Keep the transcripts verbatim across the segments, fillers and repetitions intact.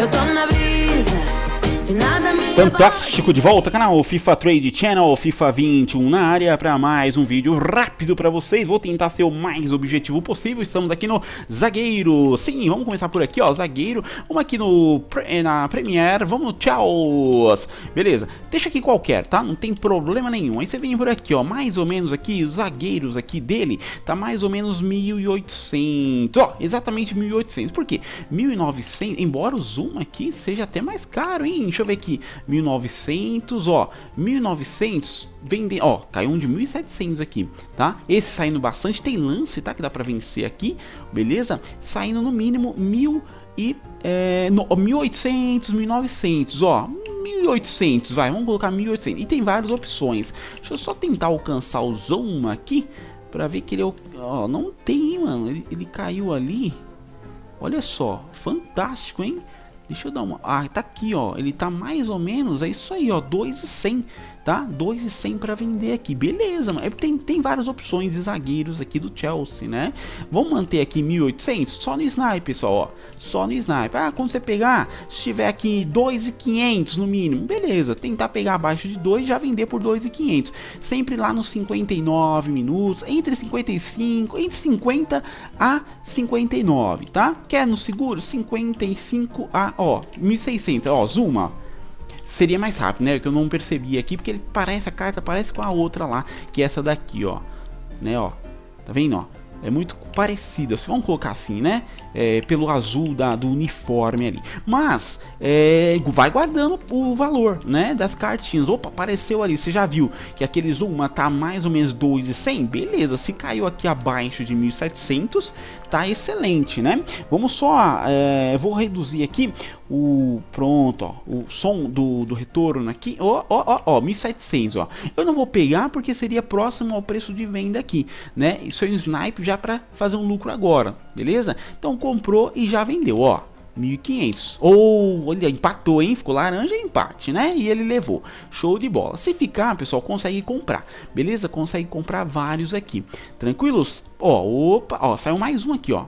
Eu tô na brisa. Fantástico, de volta canal FIFA Trade Channel, FIFA vinte e um na área para mais um vídeo rápido para vocês. Vou tentar ser o mais objetivo possível. Estamos aqui no zagueiro. Sim, vamos começar por aqui, ó, zagueiro. Vamos aqui no na Premier, vamos no Chelsea. Beleza, deixa aqui qualquer, tá? Não tem problema nenhum. Aí você vem por aqui, ó, mais ou menos aqui, os zagueiros aqui dele tá mais ou menos mil e oitocentos, ó, exatamente mil e oitocentos. Por quê? mil e novecentos, embora o zoom aqui seja até mais caro, hein? Deixa eu ver aqui, mil e novecentos, ó, mil e novecentos, vende, ó, caiu um de mil e setecentos aqui, tá? Esse saindo bastante, tem lance, tá? Que dá pra vencer aqui, beleza? Saindo no mínimo mil e, é, no, mil e oitocentos, mil e novecentos, ó, mil e oitocentos, vai, vamos colocar mil e oitocentos. E tem várias opções, deixa eu só tentar alcançar o Zoma aqui, pra ver que ele, ó, não tem, mano, ele, ele caiu ali, olha só, fantástico, hein? Deixa eu dar uma... Ah, tá aqui, ó. Ele tá mais ou menos... É isso aí, ó. dois e cem, tá? dois e cem pra vender aqui. Beleza, mano. Tem, tem várias opções de zagueiros aqui do Chelsea, né? Vamos manter aqui mil e oitocentos? Só no Snipe, pessoal, ó. Só no Snipe. Ah, quando você pegar... Se tiver aqui dois e quinhentos no mínimo. Beleza. Tentar pegar abaixo de dois e já vender por dois e quinhentos. Sempre lá nos cinquenta e nove minutos. Entre cinquenta e cinco... Entre cinquenta a cinquenta e nove, tá? Quer no seguro? cinquenta e cinco a... Ó, mil e seiscentos, ó, Zuma. Seria mais rápido, né? Que eu não percebi aqui, porque ele parece, a carta parece com a outra lá, que é essa daqui, ó. Né, ó. Tá vendo, ó? É muito parecida, se vão colocar assim, né? É, pelo azul da, do uniforme ali. Mas, é, vai guardando o valor, né? Das cartinhas. Opa, apareceu ali. Você já viu que aquele Zuma tá mais ou menos dois e cem? Beleza, se caiu aqui abaixo de mil e setecentos, tá excelente, né? Vamos só... É, vou reduzir aqui o... Pronto, ó. O som do, do retorno aqui. Ó, ó, ó, ó. mil e setecentos, ó. Eu não vou pegar porque seria próximo ao preço de venda aqui, né? Isso é um snipe já para fazer um lucro agora, beleza? Então comprou e já vendeu, ó, mil e quinhentos. Ou, oh, olha, empatou, hein? Ficou laranja, empate, né? E ele levou. Show de bola. Se ficar, pessoal, consegue comprar, beleza? Consegue comprar vários aqui. Tranquilos? Ó, oh, opa, ó, oh, saiu mais um aqui, ó.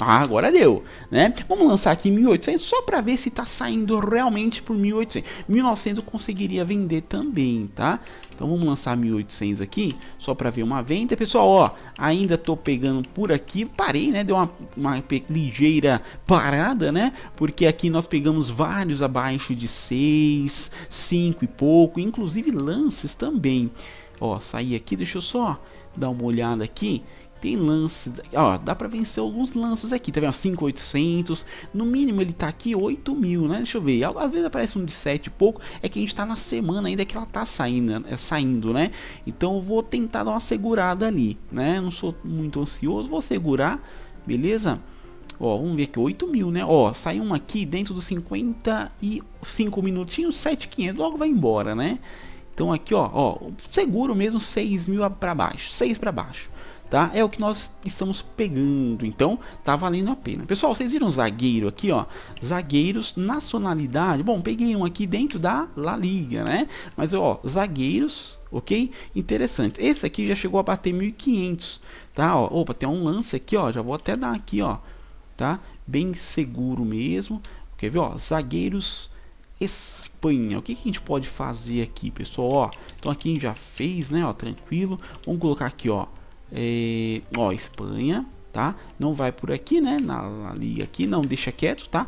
Ah, agora deu, né? Vamos lançar aqui mil e oitocentos só pra ver se tá saindo realmente por mil e oitocentos. mil e novecentos eu conseguiria vender também, tá? Então vamos lançar mil e oitocentos aqui só pra ver uma venda. Pessoal, ó, ainda tô pegando por aqui. Parei, né? Deu uma, uma ligeira parada, né? Porque aqui nós pegamos vários abaixo de seis, cinco e pouco. Inclusive lances também. Ó, saí aqui. Deixa eu só dar uma olhada aqui. Tem lances, ó, dá pra vencer alguns lances aqui, tá vendo? cinco mil e oitocentos, no mínimo ele tá aqui oito mil, né? Deixa eu ver, às vezes aparece um de sete e pouco, é que a gente tá na semana ainda que ela tá saindo, é, saindo, né? Então eu vou tentar dar uma segurada ali, né? Não sou muito ansioso, vou segurar, beleza? Ó, vamos ver aqui, oito mil, né? Ó, sai um aqui dentro dos cinquenta e cinco minutinhos, sete mil e quinhentos, logo vai embora, né? Então aqui, ó, ó, seguro mesmo, seis mil pra baixo, seis pra baixo. Tá? É o que nós estamos pegando, então tá valendo a pena. Pessoal, vocês viram zagueiro aqui, ó? Zagueiros, nacionalidade. Bom, peguei um aqui dentro da La Liga, né? Mas, ó, zagueiros, ok? Interessante. Esse aqui já chegou a bater mil e quinhentos, tá? Ó, opa, tem um lance aqui, ó. Já vou até dar aqui, ó. Tá? Bem seguro mesmo. Quer ver, ó? Zagueiros... Espanha, o que, que a gente pode fazer aqui, pessoal? Ó, então aqui a gente já fez, né? Ó, tranquilo. Vamos colocar aqui, ó. É, ó, Espanha, tá? Não vai por aqui, né? Na, na liga aqui, não, deixa quieto, tá?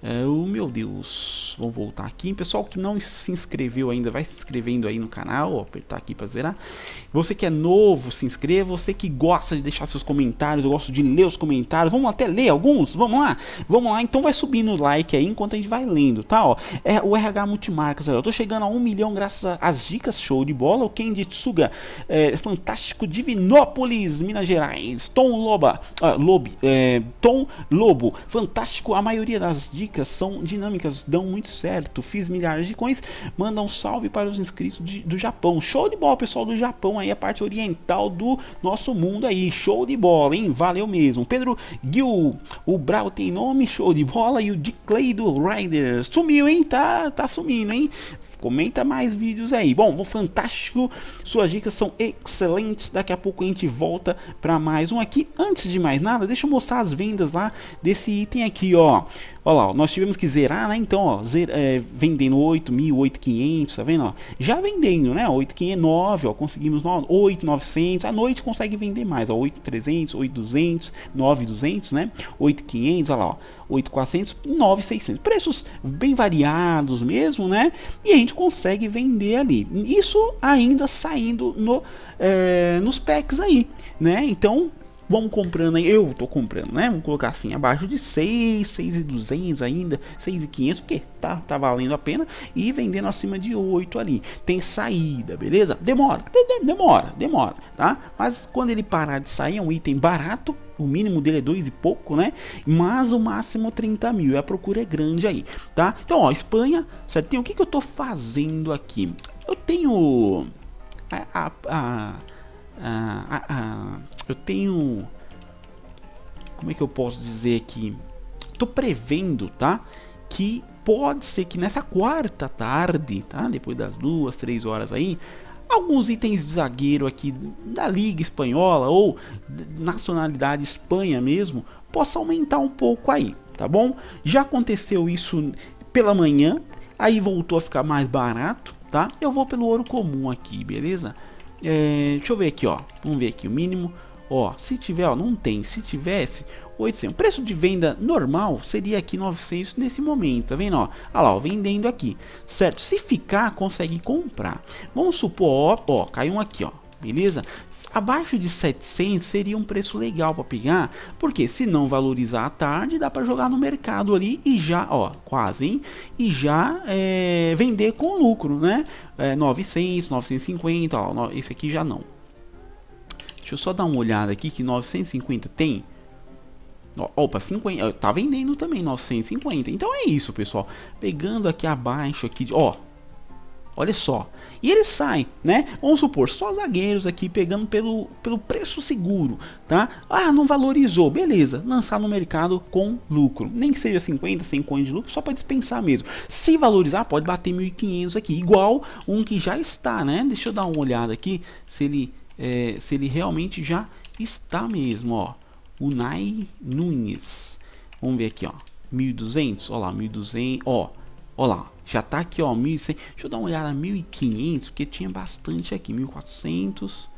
É, oh, meu Deus, vamos voltar aqui. Pessoal que não se inscreveu ainda, vai se inscrevendo aí no canal, ó, apertar aqui pra zerar. Você que é novo, se inscreva. Você que gosta de deixar seus comentários, eu gosto de ler os comentários. Vamos até ler alguns, vamos lá, vamos lá. Então vai subindo o like aí enquanto a gente vai lendo, tá? Ó, é o R H Multimarcas, eu tô chegando a um milhão graças às dicas, show de bola. O Kenjitsuga, é, fantástico. Divinópolis, Minas Gerais. Tom Loba, ah, Lobe, é, Tom Lobo, fantástico. A maioria das dicas são dinâmicas, dão muito certo. Fiz milhares de coins. Manda um salve para os inscritos de, do Japão. Show de bola, pessoal do Japão aí, a parte oriental do nosso mundo aí. Show de bola, hein? Valeu mesmo. Pedro Gil, o Brau tem nome, show de bola. E o de Clay do Riders. Sumiu, hein? Tá, tá sumindo, hein? Comenta mais vídeos aí. Bom, fantástico. Suas dicas são excelentes. Daqui a pouco a gente volta para mais um aqui. Antes de mais nada, deixa eu mostrar as vendas lá desse item aqui, ó. Olha lá, ó, nós tivemos que zerar, né? Então, ó, zer, é, vendendo oito mil, oito mil e quinhentos, tá vendo? Ó? Já vendendo, né? oito mil e quinhentos, nove, ó, conseguimos oito mil e novecentos. À noite consegue vender mais, ó, oito mil e trezentos, oito mil e duzentos, nove mil e duzentos, né? oito mil e quinhentos, olha lá, ó, oito mil e quatrocentos, nove mil e seiscentos. Preços bem variados mesmo, né? E a gente consegue vender ali. Isso ainda saindo no, é, nos packs aí, né? Então, vamos comprando aí, eu tô comprando, né? Vamos colocar assim, abaixo de seis, seis mil e duzentos ainda, seis mil e quinhentos, porque tá, tá valendo a pena. E vendendo acima de oito ali. Tem saída, beleza? Demora, de, de, demora, demora, tá? Mas quando ele parar de sair, é um item barato. O mínimo dele é dois e pouco, né? Mas o máximo trinta mil. E a procura é grande aí, tá? Então, ó, Espanha, certinho. O que que eu tô fazendo aqui? Eu tenho... A... a, a Ah, ah, ah, eu tenho, como é que eu posso dizer aqui, tô prevendo, tá, que pode ser que nessa quarta tarde, tá, depois das duas, três horas aí, alguns itens de zagueiro aqui da Liga Espanhola ou nacionalidade Espanha mesmo, possa aumentar um pouco aí, tá bom? Já aconteceu isso pela manhã, aí voltou a ficar mais barato, tá? Eu vou pelo ouro comum aqui, beleza? É, deixa eu ver aqui, ó. Vamos ver aqui o mínimo. Ó, se tiver, ó, não tem. Se tivesse, oitocentos. O preço de venda normal seria aqui novecentos nesse momento, tá vendo, ó? Ah lá, ó, vendendo aqui, certo? Se ficar, consegue comprar. Vamos supor, ó, ó, caiu um aqui, ó. Beleza? Abaixo de setecentos seria um preço legal para pegar, porque se não valorizar à tarde, dá para jogar no mercado ali e já, ó, quase, hein? E já é, vender com lucro, né? É, novecentos, novecentos e cinquenta, ó, no, esse aqui já não. Deixa eu só dar uma olhada aqui que novecentos e cinquenta tem... Opa, cinquenta, tá vendendo também novecentos e cinquenta. Então é isso, pessoal. Pegando aqui abaixo, aqui, ó... Olha só, e eles saem, né? Vamos supor, só zagueiros aqui pegando pelo, pelo preço seguro, tá? Ah, não valorizou, beleza, lançar no mercado com lucro. Nem que seja cinquenta, cem coins de lucro, só para dispensar mesmo. Se valorizar, pode bater mil e quinhentos aqui, igual um que já está, né? Deixa eu dar uma olhada aqui, se ele, é, se ele realmente já está mesmo, ó. Unai Núñez, vamos ver aqui, ó, mil e duzentos, ó lá, mil e duzentos, ó, ó lá. Já tá aqui, ó, mil e cem. Deixa eu dar uma olhada, mil e quinhentos, porque tinha bastante aqui, mil e quatrocentos.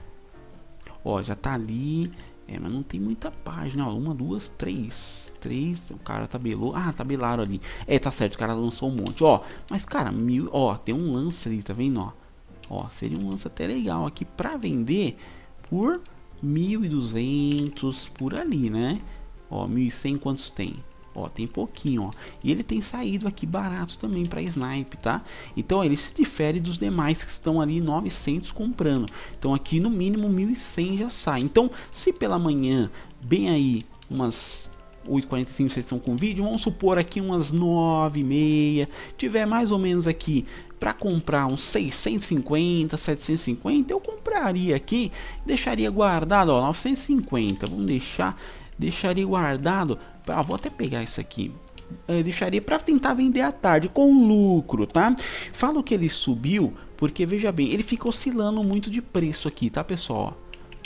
Ó, já tá ali. É, mas não tem muita página, ó. Uma, duas, três. Três, o cara tabelou. Ah, tabelaram ali. É, tá certo, o cara lançou um monte, ó. Mas, cara, mil, ó, tem um lance ali, tá vendo, ó? Ó, seria um lance até legal aqui pra vender por mil e duzentos, por ali, né? Ó, mil e cem, quantos tem? Ó, tem pouquinho, ó. E ele tem saído aqui barato também para snipe, tá? Então ele se difere dos demais que estão ali novecentos comprando. Então aqui no mínimo mil e cem já sai. Então se pela manhã, bem aí umas oito e quarenta e cinco, vocês estão com o vídeo, vamos supor aqui umas nove e meia, tiver mais ou menos aqui para comprar uns seiscentos e cinquenta, setecentos e cinquenta, eu compraria aqui, deixaria guardado, ó, novecentos e cinquenta, vamos deixar, deixaria guardado. Ah, vou até pegar isso aqui. Eu deixaria para tentar vender à tarde com lucro, tá? Falo que ele subiu porque, veja bem, ele fica oscilando muito de preço aqui, tá, pessoal?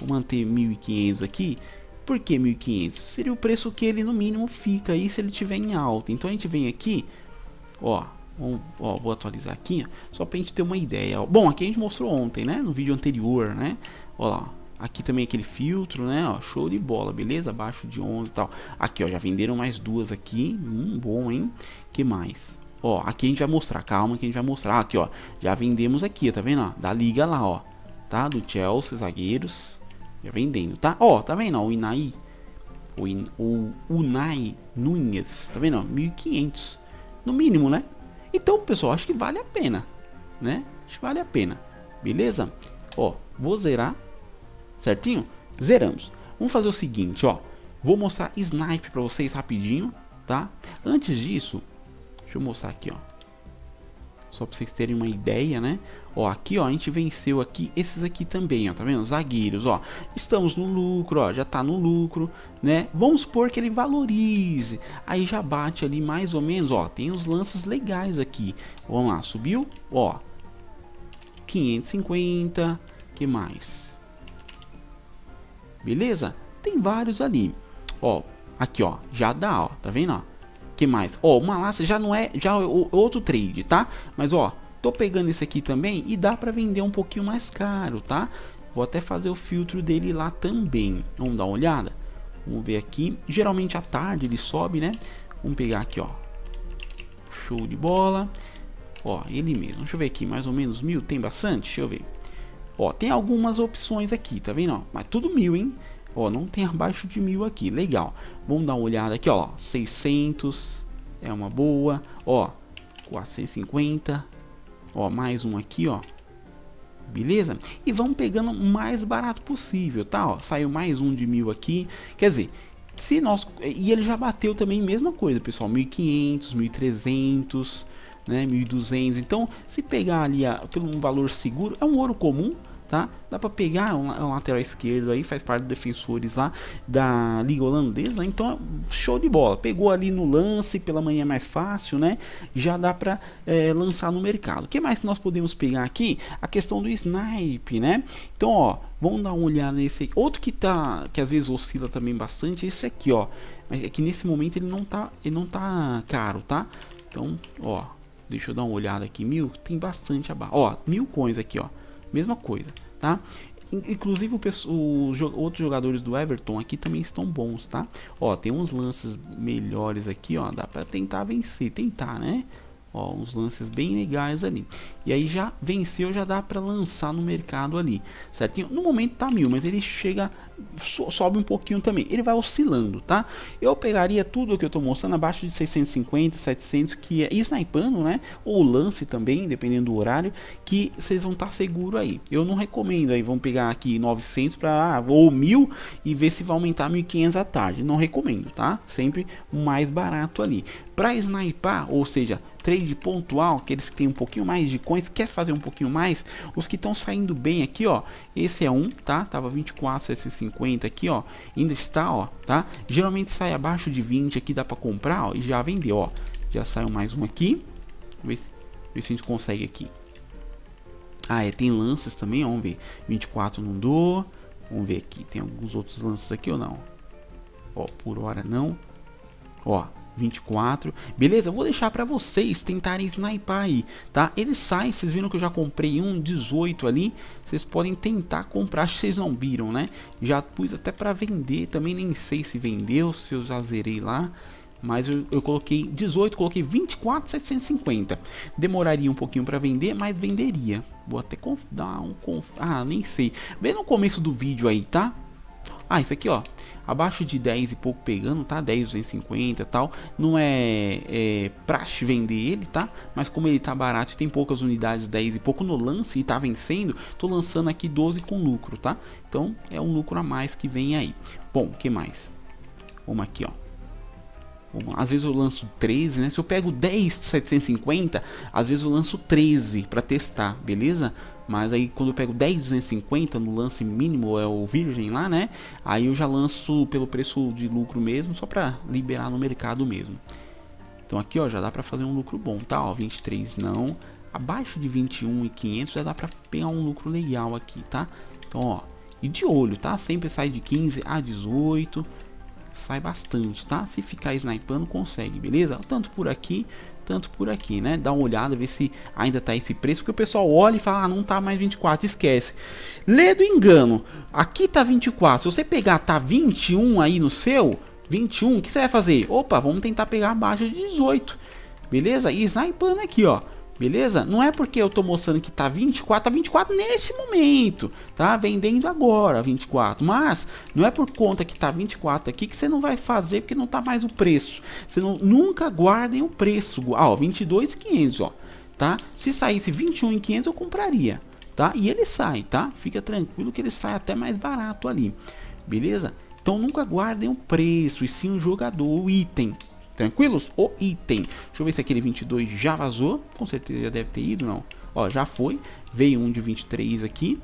Vou manter mil e quinhentos aqui. Por que mil e quinhentos? Seria o preço que ele, no mínimo, fica aí se ele tiver em alta. Então a gente vem aqui, ó, ó, vou atualizar aqui, só pra gente ter uma ideia. Bom, aqui a gente mostrou ontem, né? No vídeo anterior, né? Ó lá, aqui também aquele filtro, né, ó, show de bola, beleza, abaixo de onze e tal. Aqui, ó, já venderam mais duas aqui, hum, bom, hein, que mais? Ó, aqui a gente vai mostrar, calma que a gente vai mostrar, aqui, ó, já vendemos aqui, tá vendo, ó, da Liga lá, ó, tá, do Chelsea, zagueiros, já vendendo, tá, ó, tá vendo, ó, o Unai, o, In, o Unai Núñez, tá vendo, ó, mil e quinhentos, no mínimo, né? Então, pessoal, acho que vale a pena, né, acho que vale a pena, beleza? Ó, vou zerar. Certinho? Zeramos. Vamos fazer o seguinte, ó. Vou mostrar snipe pra vocês rapidinho, tá? Antes disso, deixa eu mostrar aqui, ó. Só pra vocês terem uma ideia, né? Ó, aqui, ó, a gente venceu aqui. Esses aqui também, ó, tá vendo? Zagueiros, ó. Estamos no lucro, ó, já tá no lucro, né? Vamos supor que ele valorize. Aí já bate ali mais ou menos, ó. Tem uns lances legais aqui. Vamos lá, subiu, ó. quinhentos e cinquenta, que mais? Beleza? Tem vários ali. Ó, aqui, ó, já dá, ó, tá vendo, ó? Que mais? Ó, uma laça já não é, já é outro trade, tá? Mas ó, tô pegando esse aqui também e dá pra vender um pouquinho mais caro, tá? Vou até fazer o filtro dele lá também. Vamos dar uma olhada? Vamos ver aqui. Geralmente à tarde ele sobe, né? Vamos pegar aqui, ó. Show de bola. Ó, ele mesmo. Deixa eu ver aqui, mais ou menos mil. Tem bastante? Deixa eu ver. Ó, tem algumas opções aqui, tá vendo? Ó, mas tudo mil, hein? Ó, não tem abaixo de mil aqui. Legal. Vamos dar uma olhada aqui, ó. seiscentos. É uma boa. Ó, quatrocentos e cinquenta. Ó, mais um aqui, ó. Beleza? E vamos pegando o mais barato possível, tá? Ó, saiu mais um de mil aqui. Quer dizer, se nós... E ele já bateu também, mesma coisa, pessoal. mil e quinhentos, mil e trezentos, né? mil e duzentos. Então, se pegar ali a, pelo um valor seguro, é um ouro comum, tá? Dá pra pegar um, um lateral esquerdo aí, faz parte dos defensores lá da Liga Holandesa. Então, show de bola. Pegou ali no lance, pela manhã é mais fácil, né? Já dá pra é, lançar no mercado. O que mais que nós podemos pegar aqui? A questão do snipe, né? Então, ó, vamos dar uma olhada nesse. Outro que tá, que às vezes oscila também bastante, é esse aqui, ó. Mas é que nesse momento ele não tá, ele não tá caro, tá? Então, ó, deixa eu dar uma olhada aqui. Mil, tem bastante abaixo. Ó, mil coins aqui, ó. Mesma coisa, tá? Inclusive, o pessoal, outros jogadores do Everton aqui também estão bons, tá? Ó, tem uns lances melhores aqui, ó. Dá pra tentar vencer, tentar, né? Ó, uns lances bem legais ali. E aí já venceu, já dá pra lançar no mercado ali, certinho? No momento tá mil, mas ele chega, so, sobe um pouquinho também. Ele vai oscilando, tá? Eu pegaria tudo que eu tô mostrando abaixo de seiscentos e cinquenta, setecentos, que é snipando, né? Ou lance também, dependendo do horário, que vocês vão estar tá seguro aí. Eu não recomendo aí, vamos pegar aqui novecentos pra, ou mil e ver se vai aumentar mil e quinhentos à tarde. Não recomendo, tá? Sempre o mais barato ali. Pra snipar, ou seja, trade pontual, aqueles que tem um pouquinho mais de coins, quer fazer um pouquinho mais, os que estão saindo bem aqui, ó, esse é um, tá? Tava vinte e quatro, esse cinquenta aqui, ó, ainda está, ó, tá? Geralmente sai abaixo de vinte aqui, dá pra comprar, ó, e já vendeu, ó. Já saiu mais um aqui, vamos ver se, ver se a gente consegue aqui. Ah, é, tem lances também, ó, vamos ver, vinte e quatro não dou, vamos ver aqui, tem alguns outros lances aqui ou não? Ó, por hora não, ó. vinte e quatro, beleza? Eu vou deixar pra vocês tentarem snipar aí, tá? Ele sai, vocês viram que eu já comprei um dezoito ali, vocês podem tentar comprar, acho que vocês não viram, né? Já pus até pra vender, também nem sei se vendeu, se eu já zerei lá, mas eu, eu coloquei dezoito, coloquei vinte e quatro mil setecentos e cinquenta, demoraria um pouquinho pra vender, mas venderia. Vou até dar um... Conf... ah, nem sei, vem no começo do vídeo aí, tá? Ah, isso aqui, ó, abaixo de dez e pouco pegando, tá? dez, duzentos e cinquenta e tal. Não é, é praxe vender ele, tá? Mas como ele tá barato e tem poucas unidades, dez e pouco no lance e tá vencendo, tô lançando aqui doze com lucro, tá? Então é um lucro a mais que vem aí. Bom, que mais? Vamos aqui, ó. Às vezes eu lanço treze, né? Se eu pego dez, setecentos e cinquenta, às vezes eu lanço treze para testar, beleza? Mas aí quando eu pego dez, duzentos e cinquenta no lance mínimo, é o virgem lá, né? Aí eu já lanço pelo preço de lucro mesmo, só para liberar no mercado mesmo. Então aqui, ó, já dá para fazer um lucro bom, tá? Ó, vinte e três não. Abaixo de vinte e um mil e quinhentos já dá para pegar um lucro legal aqui, tá? Então, ó, e de olho, tá? Sempre sai de quinze a dezoito. Sai bastante, tá? Se ficar snipando, consegue, beleza? Tanto por aqui, tanto por aqui, né? Dá uma olhada, ver se ainda tá esse preço, porque o pessoal olha e fala, ah, não tá mais vinte e quatro, esquece. Lê do engano, aqui tá vinte e quatro, se você pegar, tá vinte e um aí no seu, vinte e um, o que você vai fazer? Opa, vamos tentar pegar abaixo de dezoito, beleza? E snipando aqui, ó. Beleza? Não é porque eu tô mostrando que tá vinte e quatro, tá vinte e quatro nesse momento, tá? Vendendo agora vinte e quatro, mas não é por conta que tá vinte e quatro aqui que você não vai fazer porque não tá mais o preço. Você não, nunca guardem o preço. Ah, ó, vinte e dois mil e quinhentos, ó, tá? Se saísse vinte e um mil e quinhentos eu compraria, tá? E ele sai, tá? Fica tranquilo que ele sai até mais barato ali, beleza? Então nunca guardem o preço e sim o jogador, o item. Tranquilos? O item. Deixa eu ver se aquele vinte e dois já vazou. Com certeza já deve ter ido, não. Ó, já foi. Veio um de vinte e três aqui.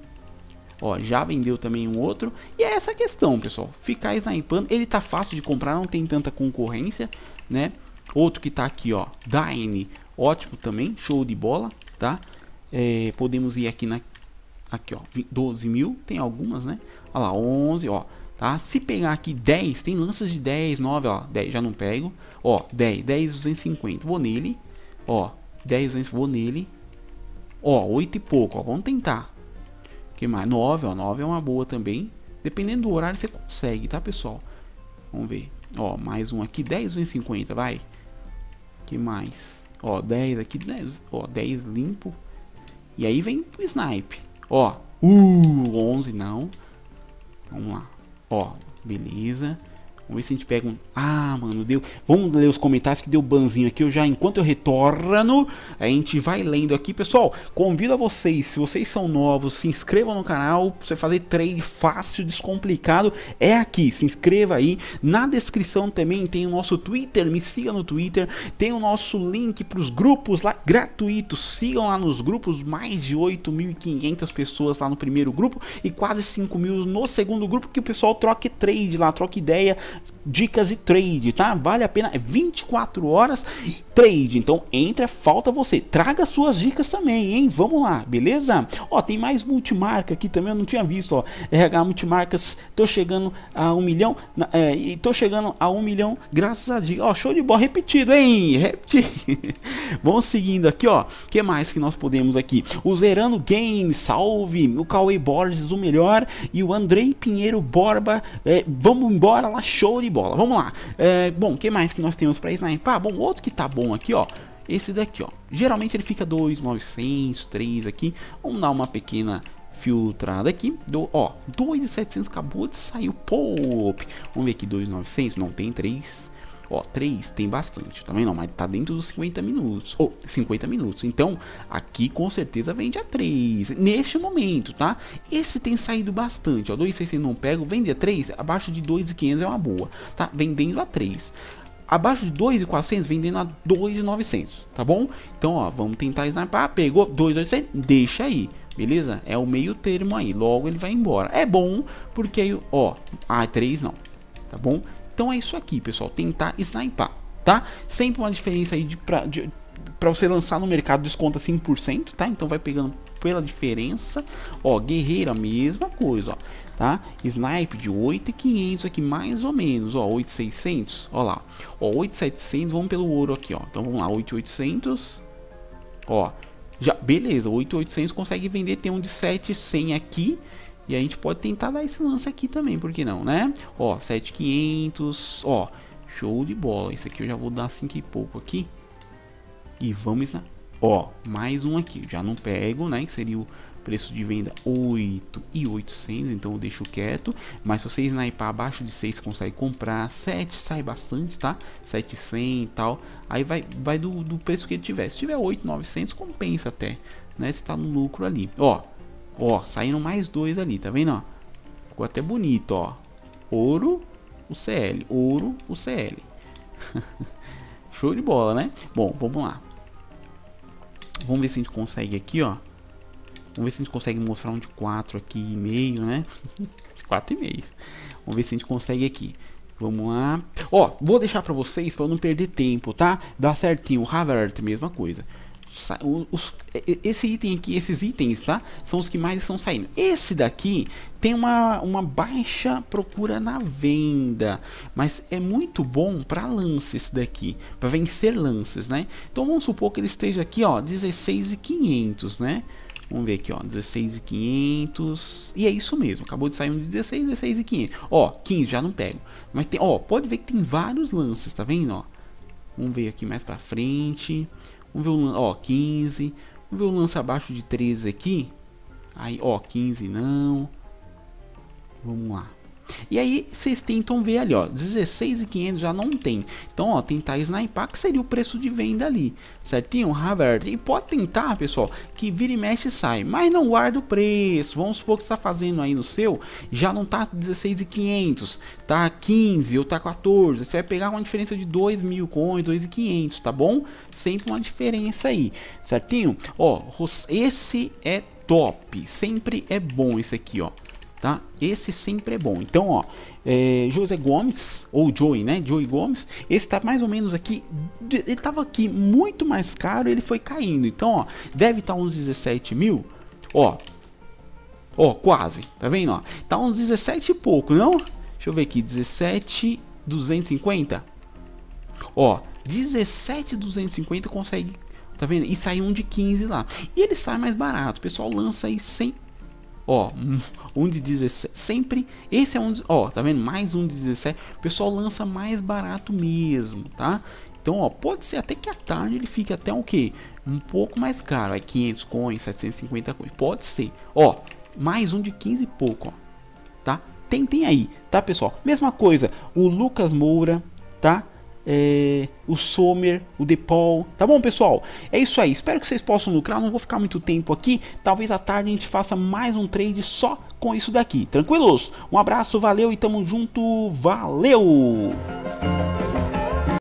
Ó, já vendeu também um outro. E é essa questão, pessoal. Ficar snipando. Ele tá fácil de comprar, não tem tanta concorrência, né? Outro que tá aqui, ó. Dine. Ótimo também. Show de bola, tá? É, podemos ir aqui na... Aqui, ó. doze mil. Tem algumas, né? Olha lá, onze, ó. tá? Se pegar aqui dez, tem lanças de dez, nove, ó, dez, já não pego. Ó, dez, dez, duzentos e cinquenta, vou nele. Ó, dez, duzentos, vou nele. Ó, oito e pouco, ó, vamos tentar. Que mais? nove, ó, nove é uma boa também. Dependendo do horário você consegue, tá, pessoal? Vamos ver. Ó, mais um aqui, dez, duzentos e cinquenta, vai. Que mais? Ó, dez aqui, dez, ó, dez limpo. E aí vem o snipe. Ó, uh, onze não. Vamos lá. Ó, beleza. Vamos ver se a gente pega um... Ah, mano, deu... Vamos ler os comentários que deu banzinho aqui. Eu já, enquanto eu retorno, a gente vai lendo aqui. Pessoal, convido a vocês, se vocês são novos, se inscrevam no canal. Pra você fazer trade fácil, descomplicado, é aqui. Se inscreva aí. Na descrição também tem o nosso Twitter. Me siga no Twitter. Tem o nosso link pros grupos lá, gratuitos. Sigam lá nos grupos. Mais de oito mil e quinhentas pessoas lá no primeiro grupo. E quase cinco mil no segundo grupo. Que o pessoal troca trade lá, troca ideia. Dicas e trade, tá? Vale a pena, é vinte e quatro horas trade. Então entra, falta você. Traga suas dicas também, hein? Vamos lá, beleza? Ó, tem mais multimarca aqui também, eu não tinha visto, ó. R H Multimarcas, tô chegando a um milhão. É, e tô chegando a um milhão graças a dicas. Ó, show de bola, repetido, hein? Repetido. Vamos seguindo aqui, ó. O que mais que nós podemos aqui? O Zerano Games, salve. O Cauê Borges, o melhor. E o Andrei Pinheiro Borba. É, vamos embora lá, show de bola, vamos lá. É, bom, o que mais que nós temos pra sniper? Ah, bom, outro que tá bom aqui, ó. Esse daqui, ó. Geralmente ele fica dois mil e novecentos, três aqui. Vamos dar uma pequena filtrada aqui. Do, ó, dois mil e setecentos acabou de sair o pop. Vamos ver aqui, dois mil e novecentos, não tem três. Ó, três tem bastante, também não, mas tá dentro dos cinquenta minutos, ou oh, cinquenta minutos, então aqui com certeza vende a três, neste momento, tá? Esse tem saído bastante, ó, dois mil e seiscentos não pego, vende a três, abaixo de dois mil e quinhentos é uma boa, tá? Vendendo a três, abaixo de dois mil e quatrocentos, vendendo a dois mil e novecentos, tá bom? Então, ó, vamos tentar snipar, pegou dois mil e oitocentos, deixa aí. Beleza? É o meio termo aí, logo ele vai embora, é bom, porque aí, ó, a três não, tá bom? Então é isso aqui, pessoal, tentar snipar, tá? Sempre uma diferença aí de pra, de, pra você lançar no mercado, desconta cinco por cento, tá? Então vai pegando pela diferença, ó, guerreira, mesma coisa, ó, tá? Snipe de oito mil e quinhentos aqui, mais ou menos, ó, oito mil e seiscentos, ó lá, ó, oito mil e setecentos, vamos pelo ouro aqui, ó, então vamos lá, oito mil e oitocentos, ó, já, beleza, oito mil e oitocentos consegue vender, tem um de sete mil e cem aqui. E a gente pode tentar dar esse lance aqui também, por que não, né? Ó, sete mil e quinhentos, ó, show de bola. Esse aqui eu já vou dar cinco e pouco aqui. E vamos lá. Ó, mais um aqui, já não pego, né? Que seria o preço de venda oito mil e oitocentos, então eu deixo quieto. Mas se você snipar abaixo de seis, você consegue comprar. sete sai bastante, tá? sete mil e cem e tal. Aí vai, vai do, do preço que ele tiver. Se tiver oito mil e novecentos, compensa até, né? Você tá no lucro ali, ó. Ó, saíram mais dois ali, tá vendo, ó? Ficou até bonito, ó. Ouro, o C L. Ouro, o C L. Show de bola, né? Bom, vamos lá. Vamos ver se a gente consegue aqui, ó. Vamos ver se a gente consegue mostrar um de quatro aqui e meio, né? quatro e meio. Vamos ver se a gente consegue aqui. Vamos lá. Ó, vou deixar pra vocês, pra eu não perder tempo, tá? Dá certinho. O Havert, mesma coisa. Os, esse item aqui, esses itens, tá? São os que mais estão saindo. Esse daqui tem uma, uma baixa procura na venda, mas é muito bom para lances daqui, para vencer lances, né? Então vamos supor que ele esteja aqui, ó, dezesseis mil e quinhentos, né? Vamos ver aqui, ó, dezesseis mil e quinhentos. E é isso mesmo, acabou de sair um de dezesseis, dezesseis mil e quinhentos. Ó, quinze já não pego. Mas tem, ó, pode ver que tem vários lances, tá vendo, ó? Vamos ver aqui mais para frente. Vamos ver o lance, ó, quinze. Vamos ver o lance abaixo de treze aqui. Aí, ó, quinze não. Vamos lá. E aí, vocês tentam ver ali, ó, dezesseis mil e quinhentos já não tem. Então, ó, tentar snipar, que seria o preço de venda ali, certinho, Havert. E pode tentar, pessoal, que vira e mexe sai, mas não guarda o preço. Vamos supor que você está fazendo aí no seu, já não tá dezesseis mil e quinhentos, tá quinze ou tá quatorze, você vai pegar uma diferença de dois mil com dois mil e quinhentos, tá bom? Sempre uma diferença aí, certinho? Ó, esse é top, sempre é bom esse aqui, ó. Tá? Esse sempre é bom. Então, ó, é, José Gomes, ou Joey, né? Joey Gomes, esse tá mais ou menos aqui. Ele tava aqui muito mais caro, ele foi caindo. Então, ó, deve estar tá uns dezessete mil. Ó, ó, quase, tá vendo? Ó, tá uns dezessete e pouco, não? Deixa eu ver aqui, dezessete, duzentos e cinquenta. Ó, dezessete, duzentos e cinquenta consegue, tá vendo? E sai um de quinze lá. E ele sai mais barato, o pessoal lança aí cem. Ó, um de dezessete, sempre, esse é um, de, ó, tá vendo? Mais um de dezessete, o pessoal lança mais barato mesmo, tá? Então, ó, pode ser até que à tarde ele fique até o quê? Um pouco mais caro, é quinhentos coins, setecentos e cinquenta coins, pode ser. Ó, mais um de quinze e pouco, ó, tá? Tentem aí, tá, pessoal? Mesma coisa, o Lucas Moura, tá? É, o Sommer, o DePaul, tá bom, pessoal? É isso aí, espero que vocês possam lucrar, não vou ficar muito tempo aqui, talvez à tarde a gente faça mais um trade só com isso daqui, tranquilos? Um abraço, valeu e tamo junto, valeu!